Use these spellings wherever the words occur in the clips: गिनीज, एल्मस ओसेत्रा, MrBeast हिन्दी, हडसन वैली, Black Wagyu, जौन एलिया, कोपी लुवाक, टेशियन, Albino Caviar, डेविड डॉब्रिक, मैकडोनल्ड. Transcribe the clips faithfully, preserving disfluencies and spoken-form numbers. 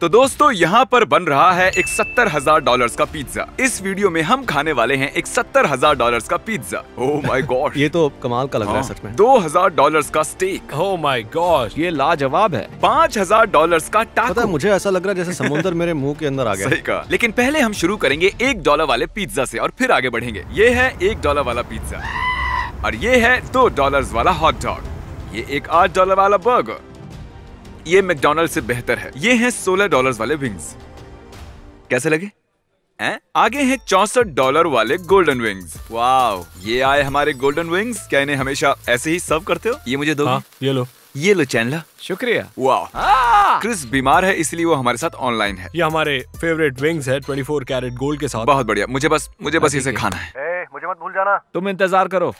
तो दोस्तों यहाँ पर बन रहा है एक सत्तर हजार डॉलर का पिज्जा। इस वीडियो में हम खाने वाले हैं एक सत्तर हजार डॉलर का पिज्जा। ओह माय गॉड, ये तो कमाल का लग रहा है सच में। दो हजार डॉलर का स्टेक, ओह माय गॉड ये लाजवाब है। पाँच हजार डॉलर का टाको, पता मुझे ऐसा लग रहा है जैसे समुद्र मेरे मुँह के अंदर आ गया। सही कहा। लेकिन पहले हम शुरू करेंगे एक डॉलर वाले पिज्जा से और फिर आगे बढ़ेंगे। ये है एक डॉलर वाला पिज्जा और ये है दो डॉलर वाला हॉट डॉग। ये एक आठ डॉलर वाला बर्गर, ये मैकडोनल्ड से बेहतर है। ये हैं सोलह डॉलर वाले विंग्स, कैसे लगे हैं? आगे हैं चौसठ डॉलर वाले गोल्डन विंग्स। वाव, ये आए हमारे गोल्डन विंग्स। क्या इन्हें हमेशा ऐसे ही सर्व करते हो? ये मुझे दो। हाँ, ये लो ये लो चैनला, शुक्रिया। वाह, क्रिस बीमार है इसलिए वो हमारे साथ ऑनलाइन है। ये हमारे फेवरेट विंग्स है चौबीस कैरेट गोल्ड के साथ। बहुत बढ़िया, मुझे बस मुझे बस इसे खाना है। ए, मुझे मत भूल जाना, तुम इंतजार करो।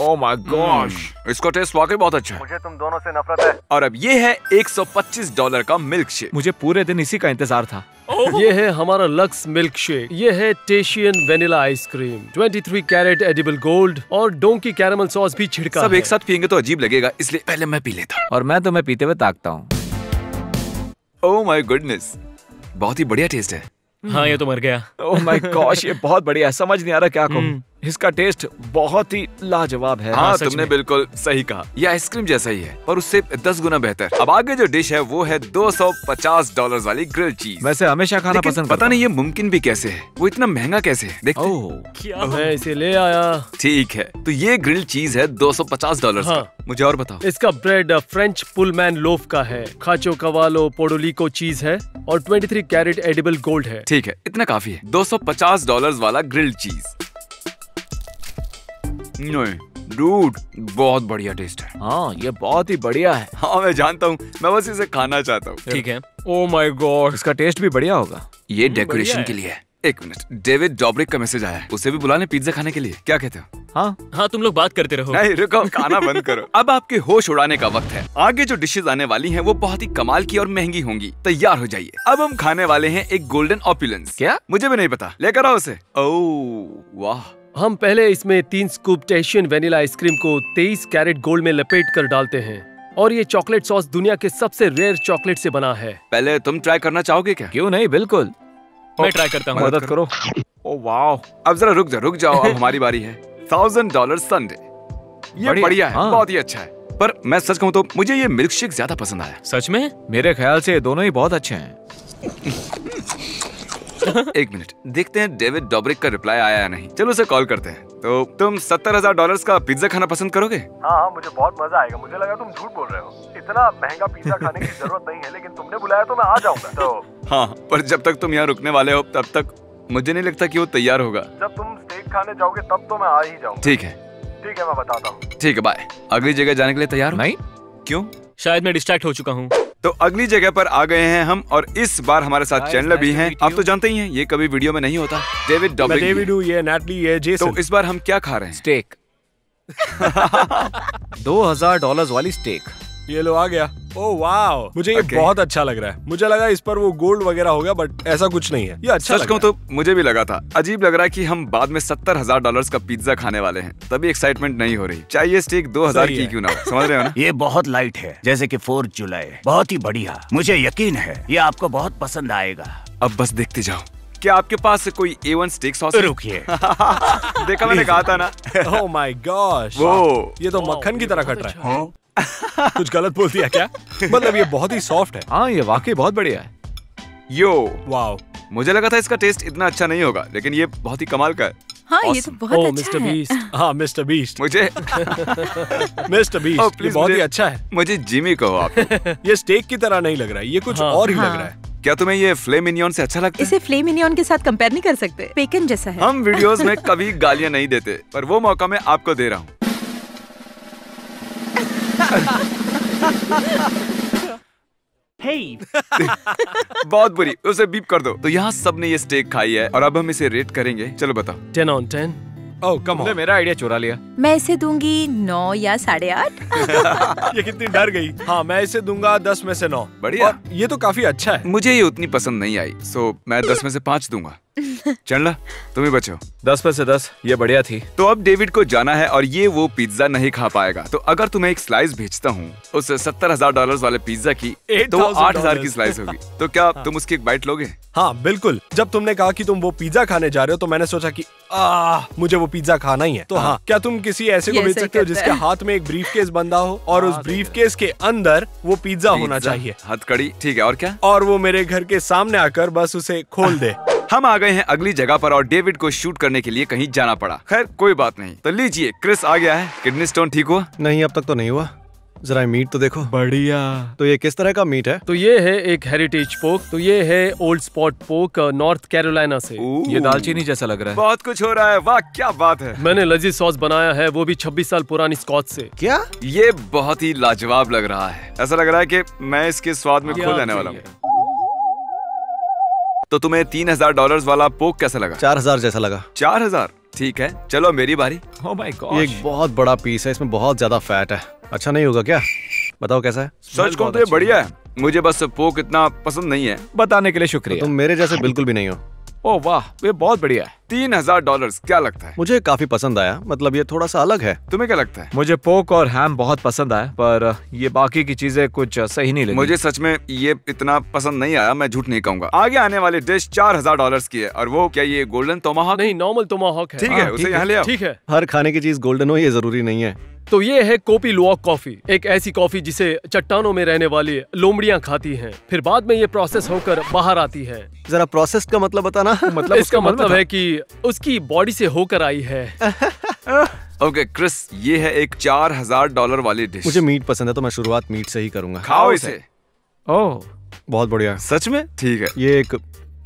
ओह माय गॉश, इसका टेस्ट वाकई बहुत अच्छा है। मुझे तुम दोनों से नफरत है। और अब ये है एक सौ पच्चीस डॉलर का मिल्क शेक। मुझे पूरे दिन इसी का इंतजार था। ये है हमारा लक्स मिल्क शेक। ये है टेशियन वेनिला आइसक्रीम, तेईस कैरेट एडिबल गोल्ड और डोंकी कैरमल सॉस भी छिड़का। सब एक साथ पियेंगे तो अजीब लगेगा, इसलिए पहले मैं पी लेता। और मैं तुम्हें पीते हुए ताकता हूँ। ओह माय गुडनेस, बहुत ही बढ़िया टेस्ट है। हाँ ये तो मर गया। ओह माय गॉश, ये बहुत बढ़िया है। समझ नहीं आ रहा क्या कहूं, इसका टेस्ट बहुत ही लाजवाब है। हाँ, हाँ तुमने बिल्कुल सही कहा, यह आइसक्रीम जैसा ही है पर उससे दस गुना बेहतर। अब आगे जो डिश है वो है दो सौ पचास डॉलर वाली ग्रिल चीज। वैसे हमेशा खाना पसंद, पता नहीं ये मुमकिन भी कैसे है, वो इतना महंगा कैसे है। देखते हैं, मैं इसे ले आया। ठीक है, तो ये ग्रिल चीज है दो सौ पचास डॉलर का। मुझे और बताओ। इसका ब्रेड फ्रेंच पुलमैन लोफ का है, खाचो कवालो पोडोलिको चीज है और तेईस कैरेट एडिबल गोल्ड है। ठीक है, इतना काफी है। दो सौ पचास डॉलर वाला ग्रिल चीज, नहीं डूड बहुत बढ़िया टेस्ट है। हाँ ये बहुत ही बढ़िया है। हाँ मैं जानता हूँ, मैं बस इसे खाना चाहता हूँ। ठीक है, ओह माय गॉड इसका टेस्ट भी बढ़िया होगा। ये डेकोरेशन के लिए है। एक मिनट, डेविड डॉब्रिक का मैसेज आया है, उसे भी बुला ले पिज्जा खाने के लिए, क्या कहते हो? हाँ हाँ तुम लोग बात करते रहो। नहीं रुको, खाना बंद करो। अब आपके होश उड़ाने का वक्त है। आगे जो डिशेज आने वाली हैं वो बहुत ही कमाल की और महंगी होंगी, तैयार हो जाइए। अब हम खाने वाले हैं एक गोल्डन ऑपुलेंस। क्या? मुझे भी नहीं पता, लेकर आओ उसे। ओह वाह। हम पहले इसमें तीन स्कूप टेशियन वेनिला आइसक्रीम को तेईस कैरेट गोल्ड में लपेट कर डालते हैं और ये चॉकलेट सॉस दुनिया के सबसे रेयर चॉकलेट से बना है। पहले तुम ट्राई करना चाहोगे क्या? क्यों नहीं, बिल्कुल मैं ट्राई करता हूँ, मदद करो। ओ वाह, अब जरा रुक जाओ रुक जाओ अब हमारी बारी है। थाउजेंड डॉलर संडे, ये बढ़िया है, बहुत ही अच्छा है। पर मैं सच कहूँ तो मुझे ये मिल्क शेक ज्यादा पसंद आया। सच में? मेरे ख्याल से दोनों ही बहुत अच्छे हैं। एक मिनट, देखते हैं डेविड डॉब्रिक का रिप्लाई आया या नहीं। चलो उसे कॉल करते हैं। तो तुम सत्तर हजार डॉलर का पिज्जा खाना पसंद करोगे? हाँ हाँ मुझे बहुत मजा आएगा। मुझे लगा तुम झूठ बोल रहे हो, इतना महंगा पिज्जा खाने की जरूरत नहीं है, लेकिन तुमने बुलाया तो मैं आ जाऊंगा। तो हाँ, पर जब तक तुम यहाँ रुकने वाले हो तब तक मुझे नहीं लगता कि वो तैयार होगा। जब तुम स्टेक खाने जाओगे तब तो मैं आ ही जाऊंगा। ठीक है ठीक है, मैं बताता हूँ। ठीक है बाय। अगली जगह जाने के लिए तैयार नहीं? क्यों? शायद मैं डिस्ट्रैक्ट हो चुका हूँ। तो अगली जगह पर आ गए हैं हम और इस बार हमारे साथ चैनल भी हैं। आप तो जानते ही हैं, ये कभी वीडियो में नहीं होता। डेविड डॉब्रिक, ये नैटली, ये जेसन। तो इस बार हम क्या खा रहे हैं? स्टेक। दो हजार डॉलर वाली स्टेक, ये लो आ गया। ओह वाव, मुझे ये बहुत अच्छा लग रहा है। मुझे लगा इस पर वो गोल्ड वगैरह होगा बट ऐसा कुछ नहीं है, ये अच्छा लग रहा है। तो मुझे भी लगा था, अजीब लग रहा है कि हम बाद में सत्तर हजार डॉलर का पिज्जा खाने वाले हैं, तभी एक्साइटमेंट नहीं हो रही। चाहिए स्टेक दो हजार की क्यों ना हो, समझ रहे हो ना। ये बहुत लाइट है, जैसे की फोर्थ जुलाई। बहुत ही बढ़िया, मुझे यकीन है ये आपको बहुत पसंद आएगा। अब बस देखते जाओ। क्या आपके पास कोई ए वन स्टेक सॉस? रुकिए। देखा मैंने कहा था ना। ओह माय गॉश, वो ये तो मक्खन की तरह कट रहा है। कुछ गलत बोल दिया क्या? मतलब ये बहुत ही सॉफ्ट है। हाँ ये वाकई बहुत बढ़िया है। यो वाव, मुझे लगा था इसका टेस्ट इतना अच्छा नहीं होगा, लेकिन ये बहुत ही कमाल का है। हाँ, awesome. ये तो बहुत oh, अच्छा मिस्टर बीस्ट। हाँ मिस्टर बीस्ट मुझे मिस्टर बीस्ट oh, ये बहुत ही अच्छा है। मुझे जिमी कहो आप। ये स्टेक की तरह नहीं लग रहा है, ये कुछ हाँ, और ही हाँ. लग रहा है। क्या तुम्हें ये फिले मिनियन से अच्छा लगता है? इसे फिले मिनियन के साथ कंपेयर नहीं कर सकते, बेकन जैसा है। हम वीडियोस में कभी गालियाँ नहीं देते, पर वो मौका मैं आपको दे रहा हूँ। Hey. बहुत बुरी, उसे बीप कर दो। तो यहाँ सबने ये स्टेक खाई है और अब हम इसे रेट करेंगे। चलो बताओ। Ten on ten. Oh come on, मेरा आइडिया चुरा लिया। मैं इसे दूंगी नौ या साढ़े आठ। ये कितनी डर गई। हाँ मैं इसे दूंगा दस में से नौ। बढ़िया, ये तो काफी अच्छा है। मुझे ये उतनी पसंद नहीं आई, सो मैं दस में से पाँच दूंगा। चंडला तुम ही बचो। दस में से दस, ये बढ़िया थी। तो अब डेविड को जाना है और ये वो पिज्जा नहीं खा पाएगा। तो अगर तुम्हें एक स्लाइस भेजता हूँ उस सत्तर हजार डॉलर वाले पिज्जा की, तो वो आठ हजार की स्लाइस होगी। तो क्या हाँ। तुम उसकी एक बाइट लोगे? हाँ बिल्कुल। जब तुमने कहा कि तुम वो पिज्जा खाने जा रहे हो तो मैंने सोचा कि आह मुझे वो पिज्जा खाना ही है। तो हाँ, क्या तुम किसी ऐसे को भेज सकते हो जिसके हाथ में एक ब्रीफकेस बंधा हो और उस ब्रीफकेस के अंदर वो पिज्जा होना चाहिए, हथकड़ी। ठीक है और क्या? और वो मेरे घर के सामने आकर बस उसे खोल दे। हम आ गए हैं अगली जगह पर और डेविड को शूट करने के लिए कहीं जाना पड़ा। खैर कोई बात नहीं। तो लीजिए क्रिस आ गया है। किडनी स्टोन ठीक हुआ? नहीं अब तक तो नहीं हुआ। जरा मीट तो देखो। बढ़िया। तो ये किस तरह का मीट है? तो ये है एक हेरिटेज पोर्क। तो ये है old spot pork, North Carolina से। ये दालचीनी जैसा लग रहा है। बहुत कुछ हो रहा है। वाह क्या बात है। मैंने लजीज सॉस बनाया है, वो भी छब्बीस साल पुरानी स्कॉच से। क्या ये बहुत ही लाजवाब लग रहा है। ऐसा लग रहा है की मैं इसके स्वाद में खो जाने वाला हूँ। तो तुम्हें तीन हजार डॉलर वाला पोक कैसा लगा? चार हजार जैसा लगा। चार हजार ठीक है। चलो मेरी बारी। oh my gosh, ये एक बहुत बड़ा पीस है, इसमें बहुत ज्यादा फैट है। अच्छा नहीं होगा क्या? बताओ कैसा है? सच कहूं तो ये बढ़िया है। मुझे बस पोक इतना पसंद नहीं है। बताने के लिए शुक्रिया। तो तुम मेरे जैसे बिल्कुल भी नहीं हो। ओ वाह ये बहुत बढ़िया है। तीन हजार डॉलर क्या लगता है? मुझे काफी पसंद आया, मतलब ये थोड़ा सा अलग है। तुम्हें क्या लगता है? मुझे पोक और हैम बहुत पसंद आया, पर ये बाकी की चीजें कुछ सही नहीं लगी। मुझे सच में ये इतना पसंद नहीं आया, मैं झूठ नहीं कहूँगा। आगे आने वाली डिश चार हजार डॉलर की है और वो क्या ये गोल्डन टोमाहॉक? नहीं नॉर्मल टोमाहॉक है। ठीक है उसे यहाँ ले आओ। ठीक है हर खाने की चीज गोल्डन हो ये जरूरी नहीं है। तो ये है कोपी लुवाक कॉफी, एक ऐसी कॉफी जिसे चट्टानों में रहने वाली लोमड़ियां खाती हैं, फिर बाद में ये प्रोसेस होकर बाहर आती है। जरा प्रोसेस का मतलब बताना। मतलब इसका मतलब है कि उसकी बॉडी से होकर आई है। ओके क्रिस ये है एक चार हजार डॉलर वाली डिश। मुझे मीट पसंद है तो मैं शुरुआत मीट से ही करूंगा। खाओ इसे। ओह बहुत बढ़िया। सच में? ठीक है ये एक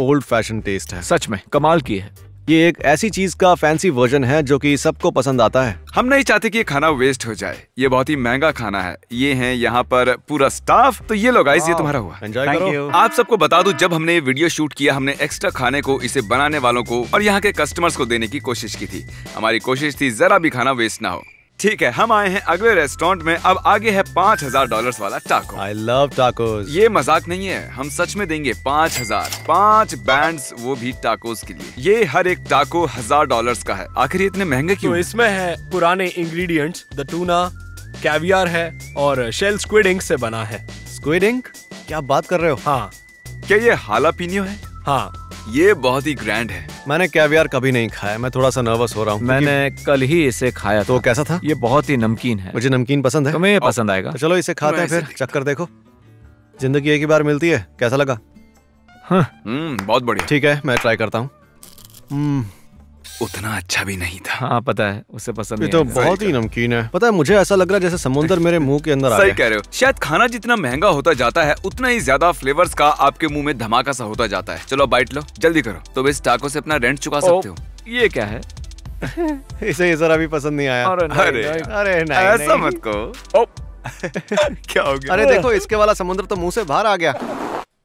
ओल्ड फैशन टेस्ट है। सच में कमाल की है। ये एक ऐसी चीज का फैंसी वर्जन है जो कि सबको पसंद आता है। हम नहीं चाहते कि ये खाना वेस्ट हो जाए। ये बहुत ही महंगा खाना है। ये है यहाँ पर पूरा स्टाफ। तो ये लो गाइस ये तुम्हारा हुआ। एंजॉय करो। आप सबको बता दूं जब हमने ये वीडियो शूट किया हमने एक्स्ट्रा खाने को इसे बनाने वालों को और यहाँ के कस्टमर्स को देने की कोशिश की थी। हमारी कोशिश थी जरा भी खाना वेस्ट ना हो। ठीक है हम आए हैं अगले रेस्टोरेंट में। अब आगे है पाँच हजार डॉलर वाला टाको। I love tacos. ये मजाक नहीं है, हम सच में देंगे पाँच हजार पाँच बैंड्स, वो भी टाकोस के लिए। ये हर एक टाको हजार डॉलर्स का है। आखिर इतने महंगे क्यों? तो इसमें है पुराने इंग्रेडिएंट्स, द टूना कैवियर है और शेल स्क्विड इंक से बना है। Squid ink? क्या बात कर रहे हो? हाँ। क्या ये हालापीनियो है? हाँ। ये बहुत ही ग्रैंड है। मैंने कैवियर कभी नहीं खाया, मैं थोड़ा सा नर्वस हो रहा हूँ। मैंने कल ही इसे खाया। तो कैसा था? ये बहुत ही नमकीन है। मुझे नमकीन पसंद है। तुम्हें ये पसंद आएगा। तो चलो इसे खाते हैं फिर चक्कर देखो। जिंदगी एक ही बार मिलती है। कैसा लगा? हाँ बहुत बढ़िया। ठीक है मैं ट्राई करता हूँ। उतना अच्छा भी नहीं था। हाँ पता है उसे पसंद ये तो बहुत ही नमकीन है। पता है मुझे ऐसा लग रहा है जैसे समुद्र मेरे मुंह के अंदर आ गया। सही कह रहे हो। शायद खाना जितना महंगा होता जाता है उतना ही ज्यादा फ्लेवर्स का आपके मुंह में धमाका सा होता जाता है। चलो बाइट लो जल्दी करो। तो इस टाको से अपना रेंट चुका सकते हो। ये क्या है? इसे जरा भी पसंद नहीं आया। अरे अरे ऐसा मत कहो। क्या हो गया? अरे देखो इसके वाला समुद्र तो मुँह से बाहर आ गया।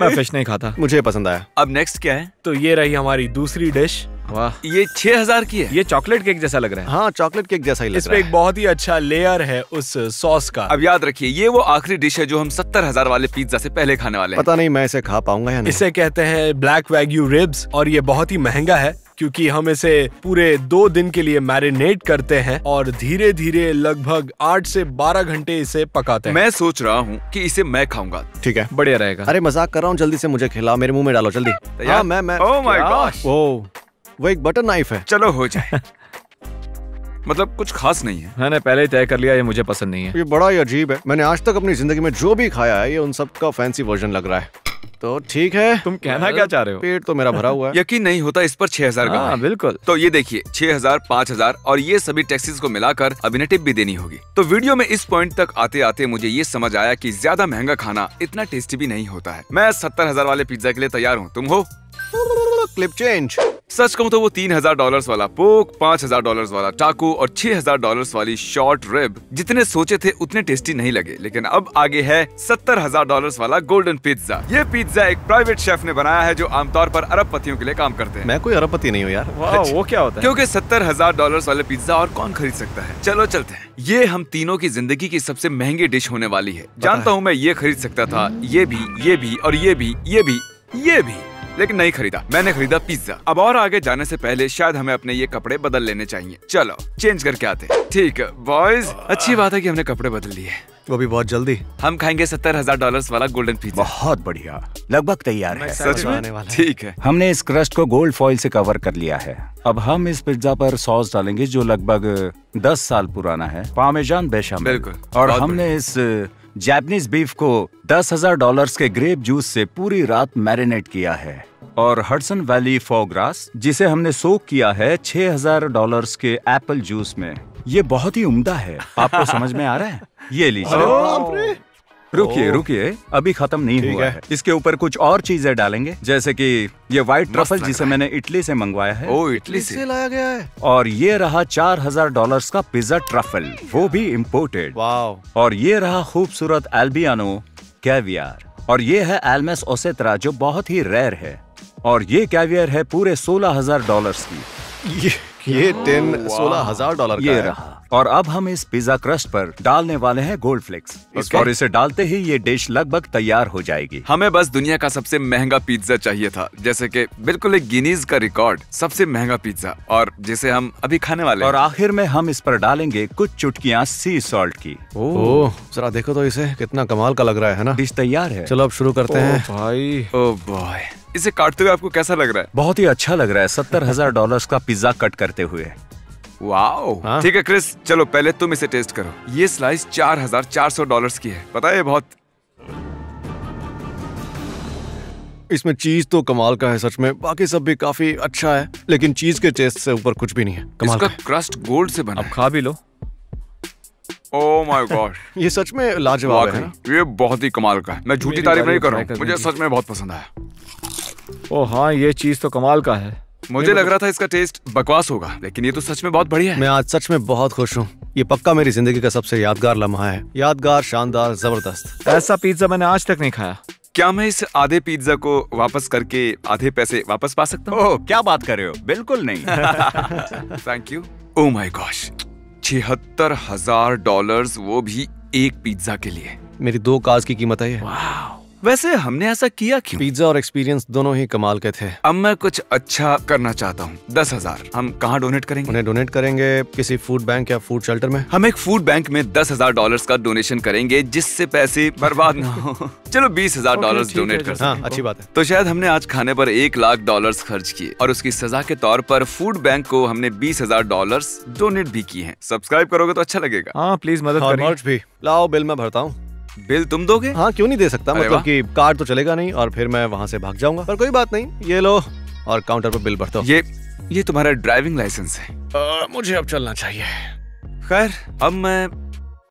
मैं फिश नहीं खाता। मुझे पसंद आया। अब नेक्स्ट क्या है? तो ये रही हमारी दूसरी डिश। वाह ये छह हजार की है। ये चॉकलेट केक जैसा लग रहा है। हाँ चॉकलेट केक जैसा ही लग रहा है। इसमें एक बहुत ही अच्छा लेयर है उस सॉस का। अब याद रखिए ये वो आखिरी डिश है जो हम सत्तर हजार वाले पिज्जा से पहले खाने वाले हैं। पता नहीं मैं इसे खा पाऊंगा या नहीं। इसे कहते हैं ब्लैक वैग्यू रिब्स और ये बहुत ही महंगा है क्योंकि हम इसे पूरे दो दिन के लिए मैरिनेट करते हैं और धीरे धीरे लगभग आठ से बारह घंटे इसे पकाते हैं। मैं सोच रहा हूँ कि इसे मैं खाऊंगा। ठीक है बढ़िया रहेगा। अरे मजाक कर रहा हूँ। जल्दी से मुझे खिलाओ, मेरे मुंह में डालो जल्दी। हाँ, मैं मैं ओह माय गॉड वो एक बटर नाइफ है। चलो हो जाए। मतलब कुछ खास नहीं है। मैंने पहले ही तय कर लिया ये मुझे पसंद नहीं है। ये बड़ा ही अजीब है। मैंने आज तक अपनी जिंदगी में जो भी खाया है ये उन सब का फैंसी वर्जन लग रहा है। तो ठीक है तुम कहना क्या चाह रहे हो? पेट तो मेरा भरा हुआ है। यकीन नहीं होता इस पर छह हजार का। बिल्कुल। तो ये देखिए छह हजार, पाँच हजार और ये सभी टैक्सेस को मिलाकर अभी ने टिप भी देनी होगी। तो वीडियो में इस पॉइंट तक आते आते मुझे ये समझ आया कि ज्यादा महंगा खाना इतना टेस्टी भी नहीं होता है। मैं सत्तर हजार वाले पिज्जा के लिए तैयार हूँ। तुम हो? Clip change. सच कहूँ तो वो तीन हजार डॉलर वाला पोक, पाँच हजार डॉलर वाला टाको और छह हजार डॉलर वाली शॉर्ट रिब जितने सोचे थे उतने टेस्टी नहीं लगे। लेकिन अब आगे है सत्तर हजार डॉलर वाला गोल्डन पिज्जा। ये पिज्जा एक प्राइवेट शेफ ने बनाया है जो आमतौर पर अरबपतियों के लिए काम करते हैं। मैं कोई अरबपति नहीं हूँ यार। वाह वो क्या होता है? क्योंकि सत्तर हजार डॉलर वाले पिज्जा और कौन खरीद सकता है। चलो चलते हैं। ये हम तीनों की जिंदगी की सबसे महंगी डिश होने वाली है। जानता हूँ मैं ये खरीद सकता था, ये भी, ये भी और ये भी, ये भी, ये भी, लेकिन नहीं खरीदा, मैंने खरीदा पिज्जा। अब और आगे जाने से पहले शायद हमें अपने ये कपड़े बदल लेने चाहिए। चलो चेंज करके आते हैं। ठीक है बॉयज, अच्छी बात है कि हमने कपड़े बदल लिए, वो भी बहुत जल्दी। हम खाएंगे सत्तर हजार डॉलर वाला गोल्डन पिज्जा। बहुत बढ़िया, लगभग तैयार है। सच में? ठीक है, हमने इस क्रस्ट को गोल्ड फॉइल से कवर कर लिया है। अब हम इस पिज्जा पर सॉस डालेंगे जो लगभग दस साल पुराना है, पामेजान बेशामेल। बिल्कुल। और हमने इस जापानीज बीफ को दस हजार डॉलर के ग्रेप जूस से पूरी रात मैरिनेट किया है। और हडसन वैली फॉ ग्रास जिसे हमने सोक किया है छह हजार डॉलर के एप्पल जूस में। ये बहुत ही उम्दा है, आपको समझ में आ रहा है? ये लीजिए। रुकिए रुकिए, अभी खत्म नहीं हुआ है।, है इसके ऊपर कुछ और चीजें डालेंगे, जैसे कि ये व्हाइट ट्रफल जिसे मैंने इटली से मंगवाया है। ओ, इटली से लाया गया है। और ये रहा चार हजार डॉलर का पिज्जा ट्रफल, वो भी इम्पोर्टेड। और ये रहा खूबसूरत एल्बियानो कैवियर, और ये है एल्मस ओसेत्रा जो बहुत ही रेयर है। और ये कैवियर है पूरे सोलह हजार डॉलर की। ये टेन सोलह हजार डॉलर ये रहा। और अब हम इस पिज्जा क्रस्ट पर डालने वाले हैं गोल्ड फ्लेक्स। okay. और इसे डालते ही ये डिश लगभग तैयार हो जाएगी। हमें बस दुनिया का सबसे महंगा पिज्जा चाहिए था, जैसे कि बिल्कुल एक गिनीज का रिकॉर्ड सबसे महंगा पिज्जा, और जिसे हम अभी खाने वाले हैं। और आखिर में हम इस पर डालेंगे कुछ चुटकियाँ सी सॉल्ट की। ओह जरा देखो तो इसे, कितना कमाल का लग रहा है ना। डिश तैयार है, चलो अब शुरू करते हैं। भाई ओ बॉय, इसे काटते हुए आपको कैसा लग रहा है? बहुत ही अच्छा लग रहा है, सत्तर हजार डॉलर का पिज्जा कट करते हुए। वाओ। ठीक है क्रिस, चलो पहले तुम इसे टेस्ट करो। ये स्लाइस चार हजार चार सौ डॉलर की है, पता है? बहुत, इसमें चीज तो कमाल का है सच में, बाकी सब भी काफी अच्छा है, लेकिन चीज के टेस्ट से ऊपर कुछ भी नहीं है। कमाल इसका है। क्रस्ट गोल्ड से बना है। अब खा भी लो। ओह माय गॉड, ये सच में लाजवाब है। ये बहुत ही कमाल का है, मैं झूठी तारीफ नहीं कर रहा हूँ, मुझे सच में बहुत पसंद आया। ओह हाँ, ये चीज तो कमाल का है। मुझे लग रहा था इसका टेस्ट बकवास होगा, लेकिन ये तो सच में बहुत बढ़िया है। मैं आज सच में बहुत खुश हूँ, ये पक्का मेरी जिंदगी का सबसे यादगार लम्हा है। यादगार, शानदार, जबरदस्त। ऐसा पिज्जा मैंने आज तक नहीं खाया। क्या मैं इस आधे पिज्जा को वापस करके आधे पैसे वापस पा सकता हूँ? ओह क्या बात कर रहे हो, बिल्कुल नहीं। Thank you. Oh my gosh, छिहत्तर हजार डॉलर, वो भी एक पिज्जा के लिए। मेरी दो कार्स की कीमत है। वैसे हमने ऐसा किया क्यों? पिज्जा और एक्सपीरियंस दोनों ही कमाल के थे। अब मैं कुछ अच्छा करना चाहता हूँ। दस हजार हम कहाँ डोनेट करेंगे? उन्हें डोनेट करेंगे किसी फूड बैंक या फूड शेल्टर में। हम एक फूड बैंक में दस हजार डॉलर का डोनेशन करेंगे, जिससे पैसे बर्बाद ना हो। चलो बीस हजार डॉलर डोनेट कर। हाँ, अच्छी बात है। तो शायद हमने आज खाने पर एक लाख डॉलर खर्च किए, और उसकी सजा के तौर पर फूड बैंक को हमने बीस हजार डॉलर डोनेट भी किए हैं। सब्सक्राइब करोगे तो अच्छा लगेगा। हाँ प्लीज मदद करिए। लाओ बिल मैं भरता हूँ। बिल तुम दोगे? हाँ क्यों नहीं दे सकता, मतलब कि कार्ड तो चलेगा नहीं और फिर मैं वहाँ से भाग जाऊंगा, पर कोई बात नहीं, ये लो और काउंटर पर बिल भरता हूँ। ये ये तुम्हारा ड्राइविंग लाइसेंस है। आ, मुझे अब चलना चाहिए। खैर अब मैं